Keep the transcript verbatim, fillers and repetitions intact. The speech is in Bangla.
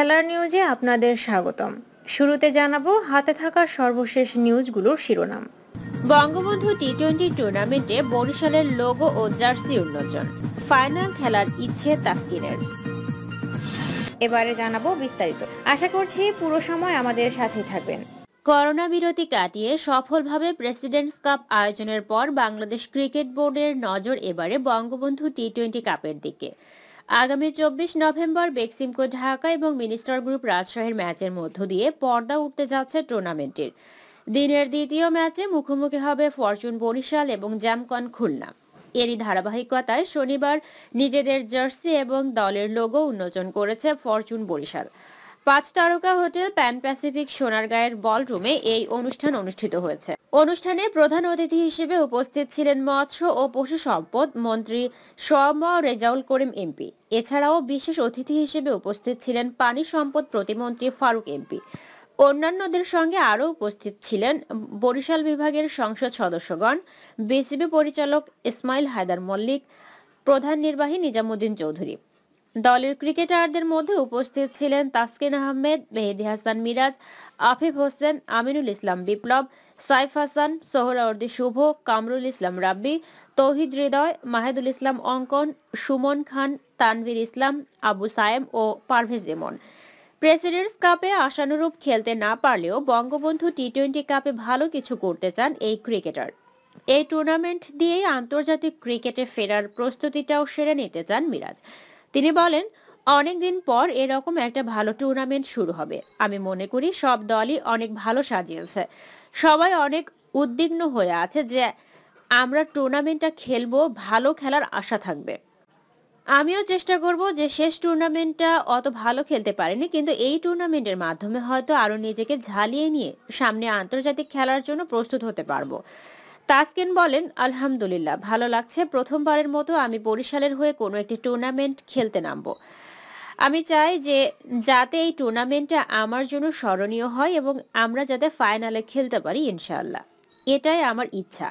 খেলার নিউজে আপনাদের স্বাগতম। শুরুতে জানাবো হাতে থাকা সর্বশেষ নিউজগুলোর শিরোনাম। বঙ্গবন্ধু টি টোয়েন্টি টুর্নামেন্টে বরিশালের লোগো ও জার্সি উন্মোচন, ফাইনাল খেলার ইচ্ছে তাসকিনের। এবারে জানাবো বিস্তারিত, আশা করছি পুরো সময় আমাদের সাথে থাকবেন। করোনা বিরতি কাটিয়ে সফলভাবে প্রেসিডেন্টস কাপ আয়োজনের পর বাংলাদেশ ক্রিকেট বোর্ডের নজর এবারে বঙ্গবন্ধু টি টোয়েন্টি কাপের দিকে। আগামী চব্বিশ নভেম্বর বেক্সিমকো ঢাকা এবং মিনিস্টার গ্রুপ রাজশাহীর ম্যাচের মধ্য দিয়ে পর্দা উঠতে যাচ্ছে টুর্নামেন্টের। দিনের দ্বিতীয় ম্যাচে মুখোমুখি হবে ফরচুন বরিশাল এবং জ্যামকন খুলনা। এরই ধারাবাহিকতায় শনিবার নিজেদের জার্সি এবং দলের লোগো উন্মোচন করেছে ফরচুন বরিশাল। পাঁচ তারকা হোটেল প্যান প্যাসিফিক সোনারগাঁয়ের বলরুমে এই অনুষ্ঠান অনুষ্ঠিত হয়েছে। অনুষ্ঠানে প্রধান অতিথি হিসেবে উপস্থিত ছিলেন মৎস্য ও পশু সম্পদ মন্ত্রী শামসুল রেজাউল করিম এমপি। এছাড়াও বিশেষ অতিথি হিসেবে উপস্থিত ছিলেন পানি সম্পদ প্রতিমন্ত্রী ফারুক এমপি। অন্যান্যদের সঙ্গে আরও উপস্থিত ছিলেন বরিশাল বিভাগের সংসদ সদস্যগণ, বিসিবি পরিচালক ইসমাইল হায়দার মল্লিক, প্রধান নির্বাহী নিজামুদ্দিন চৌধুরী। দলের ক্রিকেটারদের মধ্যে উপস্থিত ছিলেন তাসকিন আহমেদ, মেহেদী হাসান মিরাজ, আফিফ হোসেন, আমিনুল ইসলাম বিপ্লব, সাইফ হাসান, সোহরাওয়ারদি শুভ, কামরুল ইসলাম রাব্বি, তৌহিদ হৃদয়, মাহেদুল ইসলাম অঙ্কন, সুমন খান, তানভীর ইসলাম, আবু সাইম ও পারভেজ ইমন। প্রেসিডেন্টস কাপে আশানুরূপ খেলতে না পারলেও বঙ্গবন্ধু টি টোয়েন্টি কাপে ভালো কিছু করতে চান এই ক্রিকেটার। এই টুর্নামেন্ট দিয়েই আন্তর্জাতিক ক্রিকেটে ফেরার প্রস্তুতিটাও সেরে নিতে চান মিরাজ। তিনি বলেন, অনেকদিন পর এরকম একটা ভালো টুর্নামেন্ট শুরু হবে। আমি মনে করি সব দলই অনেক ভালো সাজিয়েছে, সবাই অনেক উদ্বিগ্ন হয়ে আছে যে আমরা টুর্নামেন্টটা খেলবো, ভালো খেলার আশা থাকবে। আমিও চেষ্টা করব যে শেষ টুর্নামেন্টটা অত ভালো খেলতে পারিনি, কিন্তু এই টুর্নামেন্টের মাধ্যমে হয়তো আরো নিজেকে ঝালিয়ে নিয়ে সামনে আন্তর্জাতিক খেলার জন্য প্রস্তুত হতে পারবো। তাসকিন বলেন, আলহামদুলিল্লাহ ভালো লাগছে, প্রথমবারের মতো আমি বরিশালের হয়ে কোনো একটি টুর্নামেন্ট খেলতে নামবো। আমি চাই যে যাতে এই টুর্নামেন্টটা আমার জন্য স্মরণীয় হয় এবং আমরা যাতে ফাইনালে খেলতে পারি ইনশাআল্লাহ, এটাই আমার ইচ্ছা।